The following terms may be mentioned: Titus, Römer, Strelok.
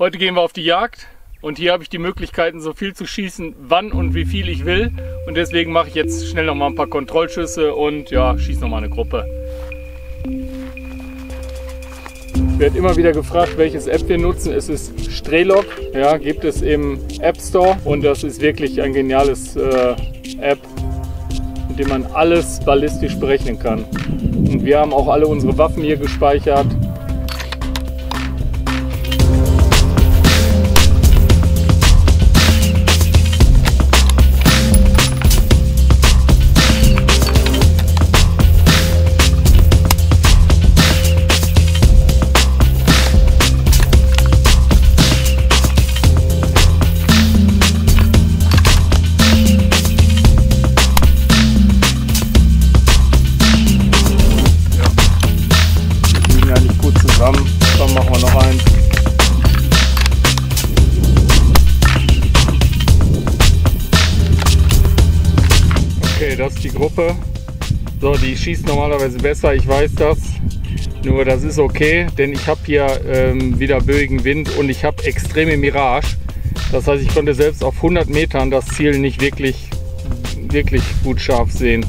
Heute gehen wir auf die Jagd und hier habe ich die Möglichkeiten, so viel zu schießen, wann und wie viel ich will. Und deswegen mache ich jetzt schnell noch mal ein paar Kontrollschüsse und ja, schieße noch mal eine Gruppe. Ich werde immer wieder gefragt, welches App wir nutzen. Es ist Strelok, ja, gibt es im App Store und das ist wirklich ein geniales App, mit dem man alles ballistisch berechnen kann. Und wir haben auch alle unsere Waffen hier gespeichert. Dann machen wir noch einen. Okay, das ist die Gruppe. So, die schießt normalerweise besser, ich weiß das. Nur das ist okay, denn ich habe hier wieder böigen Wind und ich habe extreme Mirage. Das heißt, ich konnte selbst auf 100 Metern das Ziel nicht wirklich gut scharf sehen.